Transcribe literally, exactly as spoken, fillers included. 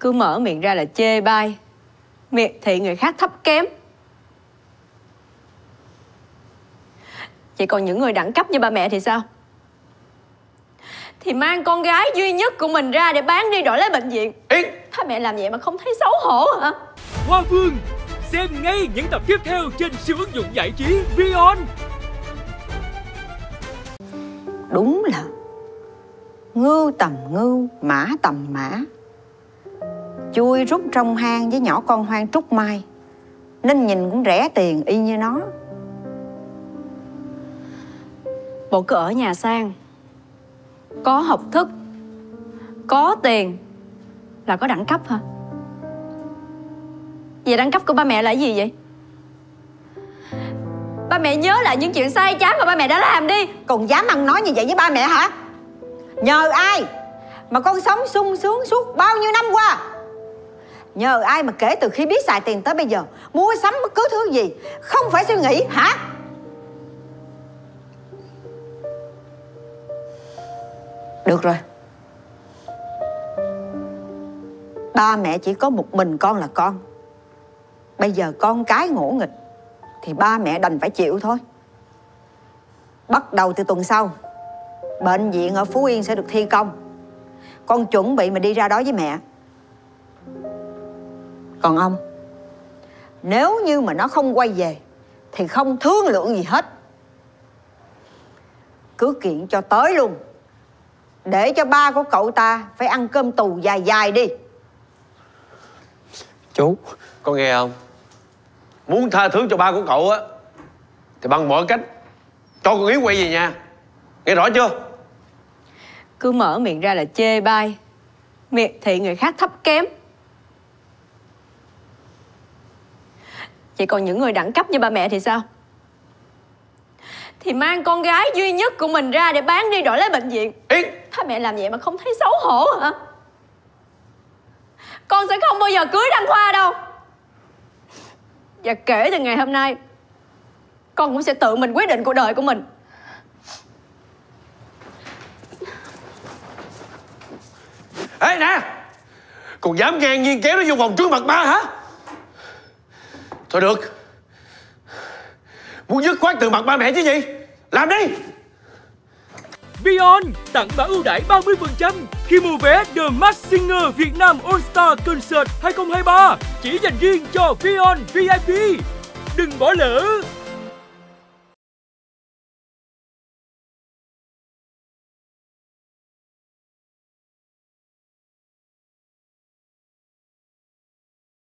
cứ mở miệng ra là chê bai, miệt thị người khác thấp kém. Vậy còn những người đẳng cấp như ba mẹ thì sao? Thì mang con gái duy nhất của mình ra để bán đi đổi lấy bệnh viện. Yên! Thôi mẹ làm vậy mà không thấy xấu hổ hả? Hoa Vương, xem ngay những tập tiếp theo trên siêu ứng dụng giải trí VieON. Đúng là ngưu tầm ngưu, mã tầm mã, chui rút trong hang với nhỏ con Hoang Trúc Mai, nên nhìn cũng rẻ tiền y như nó. Bộ cứ ở nhà sang, có học thức, có tiền là có đẳng cấp hả? Vậy đẳng cấp của ba mẹ là cái gì vậy? Ba mẹ nhớ lại những chuyện sai trái mà ba mẹ đã làm đi. Còn dám ăn nói như vậy với ba mẹ hả? Nhờ ai mà con sống sung sướng suốt bao nhiêu năm qua? Nhờ ai mà kể từ khi biết xài tiền tới bây giờ, mua sắm bất cứ thứ gì không phải suy nghĩ hả? Được rồi, ba mẹ chỉ có một mình con là con. Bây giờ con cái ngỗ nghịch thì ba mẹ đành phải chịu thôi. Bắt đầu từ tuần sau, bệnh viện ở Phú Yên sẽ được thi công. Con chuẩn bị mà đi ra đó với mẹ. Còn ông, nếu như mà nó không quay về thì không thương lượng gì hết, cứ kiện cho tới luôn, để cho ba của cậu ta phải ăn cơm tù dài dài đi. Chú, có nghe không? Muốn tha thứ cho ba của cậu á thì bằng mọi cách cho con Yến quay về nhà. Nghe rõ chưa? Cứ mở miệng ra là chê bai, miệt thị người khác thấp kém. Vậy còn những người đẳng cấp như ba mẹ thì sao? Thì mang con gái duy nhất của mình ra để bán đi đổi lấy bệnh viện. Yên! Thôi mẹ làm vậy mà không thấy xấu hổ hả? Con sẽ không bao giờ cưới Đăng Khoa đâu. Và kể từ ngày hôm nay, con cũng sẽ tự mình quyết định cuộc đời của mình. Ê nè, còn dám ngang nhiên kéo nó vô vòng trước mặt ba hả? Thôi được, muốn dứt khoát từ mặt ba mẹ chứ gì? Làm đi! VieON tặng mã ưu đãi ba mươi phần trăm khi mua vé The Masked Singer Việt Nam All Star Concert hai không hai ba chỉ dành riêng cho VieON vi ai pi. Đừng bỏ lỡ!